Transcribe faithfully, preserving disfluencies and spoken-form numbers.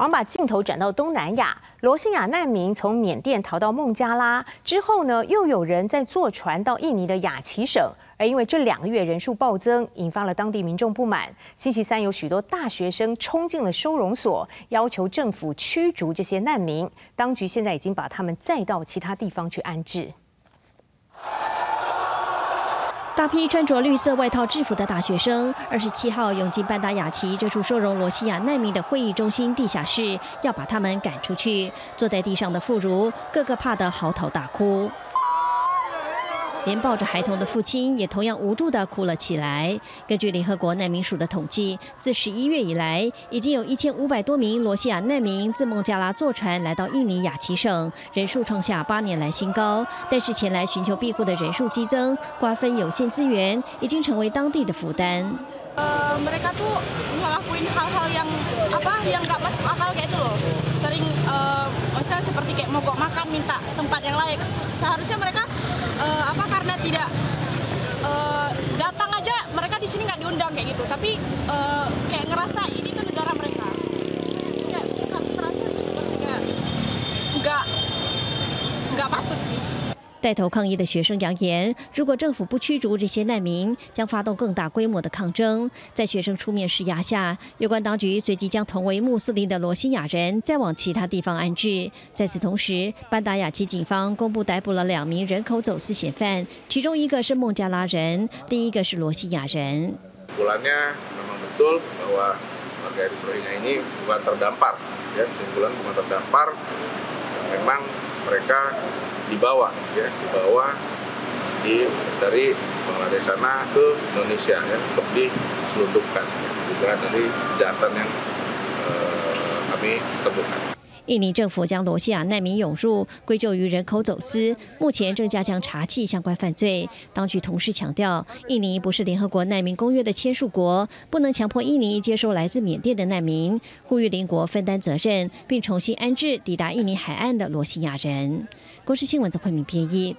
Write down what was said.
我们把镜头转到东南亚，罗兴亚难民从缅甸逃到孟加拉之后呢，又有人在坐船到印尼的雅琪省。 而因为这两个月人数暴增，引发了当地民众不满。星期三有许多大学生冲进了收容所，要求政府驱逐这些难民。当局现在已经把他们载到其他地方去安置。大批穿着绿色外套制服的大学生，二十七号涌进班达雅奇这处收容罗西亚难民的会议中心地下室，要把他们赶出去。坐在地上的妇孺，个个怕得嚎啕大哭。 连抱着孩童的父亲也同样无助地哭了起来。根据联合国难民署的统计，自十一月以来，已经有一千五百多名罗西亚难民自孟加拉坐船来到印尼雅琪省，人数创下八年来新高。但是前来寻求庇护的人数激增，瓜分有限资源，已经成为当地的负担。 Mereka tuh ngelakuin hal-hal yang apa yang nggak masuk akal kayak itu loh. Sering, misalnya seperti kayak mogok makan, minta tempat yang layak. Seharusnya mereka apa karena tidak datang aja, mereka di sini nggak diundang kayak gitu. Tapi kayak ngerasa ini tuh negara mereka. Kayak merasa seperti nggak nggak nggak patut sih. 带头抗议的学生扬言，如果政府不驱逐这些难民，将发动更大规模的抗争。在学生出面施压下，有关当局随即将同为穆斯林的罗兴亚人再往其他地方安置。在此同时，班达雅奇警方公布逮捕了两名人口走私嫌犯，其中一个是孟加拉人，另一个是罗兴亚人。 dibawa ya dibawa di dari Bangladesh sana ke Indonesia ya untuk diselundupkan juga dari kejahatan yang kami temukan。 印尼政府将罗西亚难民涌入归咎于人口走私，目前正加强查缉相关犯罪。当局同时强调，印尼不是联合国难民公约的签署国，不能强迫印尼接收来自缅甸的难民，呼吁邻国分担责任，并重新安置抵达印尼海岸的罗西亚人。公视新闻曾慧敏编译。